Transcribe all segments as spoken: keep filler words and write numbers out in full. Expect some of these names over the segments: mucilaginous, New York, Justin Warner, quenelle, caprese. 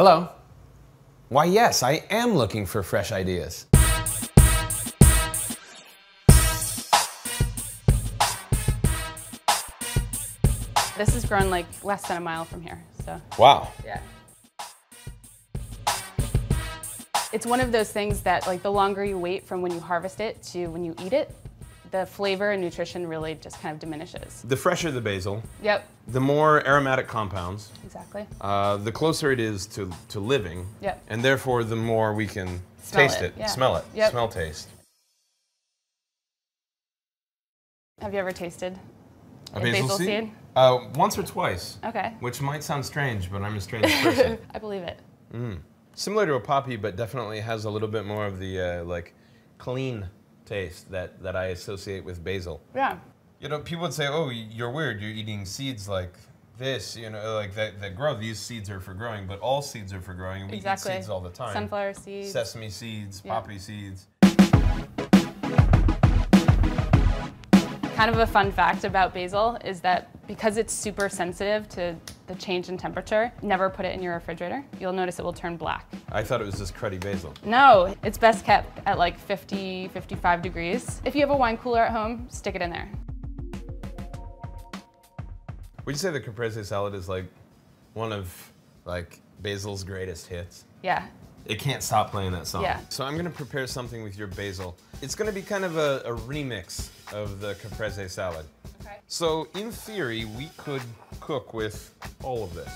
Hello? Why, yes, I am looking for fresh ideas. This is grown like less than a mile from here, so. Wow. Yeah. It's one of those things that, like, the longer you wait from when you harvest it to when you eat it, the flavor and nutrition really just kind of diminishes. The fresher the basil, yep, the more aromatic compounds. Exactly. Uh, the closer it is to, to living, yep, and therefore the more we can smell taste it, it yeah. smell it, yep. smell taste. Have you ever tasted a basil, basil seed? seed? Uh, once or twice. Okay. Which might sound strange, but I'm a strange person. I believe it. Mm. Similar to a poppy, but definitely has a little bit more of the uh, like clean taste that, that I associate with basil. Yeah. You know, people would say, oh, you're weird, you're eating seeds like this, you know, like that, that grow. These seeds are for growing, but all seeds are for growing. And we exactly. eat seeds all the time. Sunflower seeds. Sesame seeds, yeah. poppy seeds. Kind of a fun fact about basil is that because it's super sensitive to the change in temperature, never put it in your refrigerator. You'll notice it will turn black. I thought it was just cruddy basil. No, it's best kept at like fifty, fifty-five degrees. If you have a wine cooler at home, stick it in there. Would you say the caprese salad is like one of like basil's greatest hits? Yeah. It can't stop playing that song. Yeah. So I'm gonna prepare something with your basil. It's gonna be kind of a, a remix of the caprese salad. Okay. So in theory, we could cook with all of this.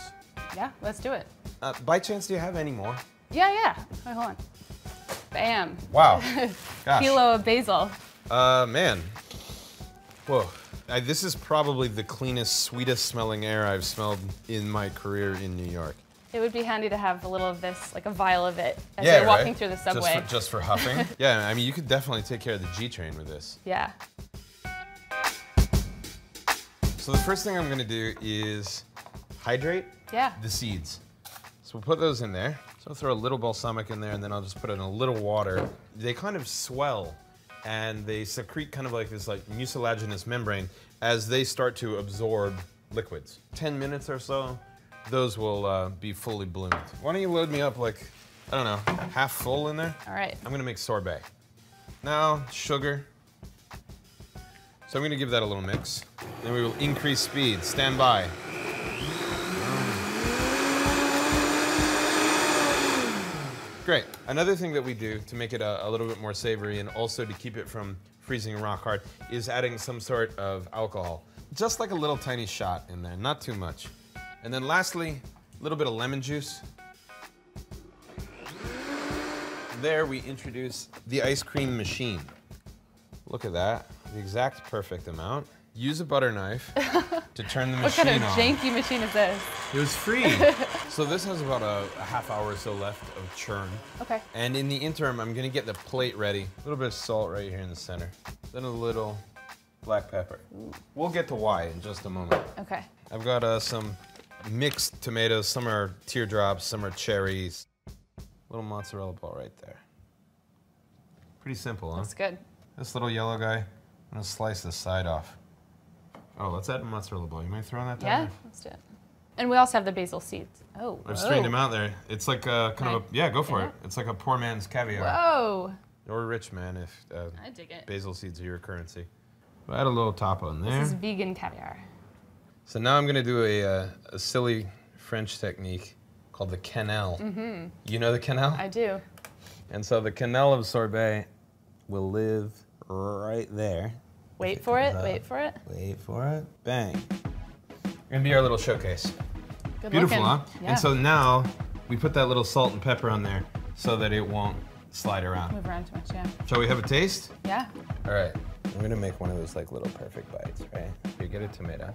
Yeah, let's do it. Uh, by chance, do you have any more? Yeah, yeah. Wait, hold on. Bam. Wow. Gosh. Kilo of basil. Uh, man. Whoa. I, this is probably the cleanest, sweetest smelling air I've smelled in my career in New York. It would be handy to have a little of this, like a vial of it, as yeah, you're walking right? through the subway. Just for, just for huffing? Yeah, I mean, you could definitely take care of the G train with this. Yeah. So the first thing I'm gonna do is hydrate yeah. the seeds. So we'll put those in there. So I'll throw a little balsamic in there, and then I'll just put in a little water. They kind of swell, and they secrete kind of like this like mucilaginous membrane as they start to absorb liquids. ten minutes or so. Those will uh, be fully bloomed. Why don't you load me up like, I don't know, half full in there? All right. I'm gonna make sorbet. Now, sugar. So I'm gonna give that a little mix. Then we will increase speed. Stand by. Great. Another thing that we do to make it a, a little bit more savory and also to keep it from freezing rock hard is adding some sort of alcohol. Just like a little tiny shot in there, not too much. And then lastly, a little bit of lemon juice. There we introduce the ice cream machine. Look at that, the exact perfect amount. Use a butter knife to turn the machine on. What kind of janky machine is this? It was free. So this has about a, a half hour or so left of churn. Okay. And in the interim, I'm gonna get the plate ready. A little bit of salt right here in the center. Then a little black pepper. We'll get to why in just a moment. Okay. I've got uh, some mixed tomatoes, some are teardrops, some are cherries. Little mozzarella ball right there. Pretty simple, huh? That's good. This little yellow guy, I'm gonna slice the side off. Oh, let's add a mozzarella ball. You mind throwing that down? Yeah, there? Let's do it. And we also have the basil seeds. Oh, I've strained them out there. It's like a kind I, of a, yeah, go for yeah. it. It's like a poor man's caviar. Whoa. Or a rich man if uh, I dig it. Basil seeds are your currency. We'll add a little top on there. This is vegan caviar. So now I'm gonna do a, uh, a silly French technique called the quenelle. Mm-hmm. You know the quenelle? I do. And so the quenelle of sorbet will live right there. Wait it for it, up. wait for it. Wait for it, bang. Gonna be our little showcase. Good Beautiful, looking. huh? Yeah. And so now we put that little salt and pepper on there so that it won't slide around. Move around too much, yeah. Shall we have a taste? Yeah. All right, I'm gonna make one of those like little perfect bites, right? Here, get a tomato.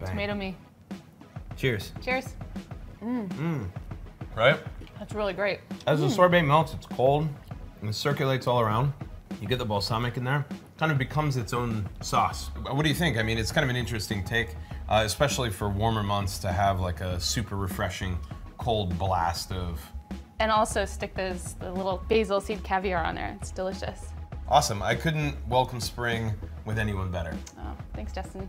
Bang. Tomato me. Cheers. Cheers. Mmm. Mmm. Right? That's really great. As mm. the sorbet melts, it's cold, and it circulates all around. You get the balsamic in there. It kind of becomes its own sauce. What do you think? I mean, it's kind of an interesting take, uh, especially for warmer months to have like a super refreshing cold blast of... And also stick those the little basil seed caviar on there. It's delicious. Awesome. I couldn't welcome spring with anyone better. Oh, thanks, Justin.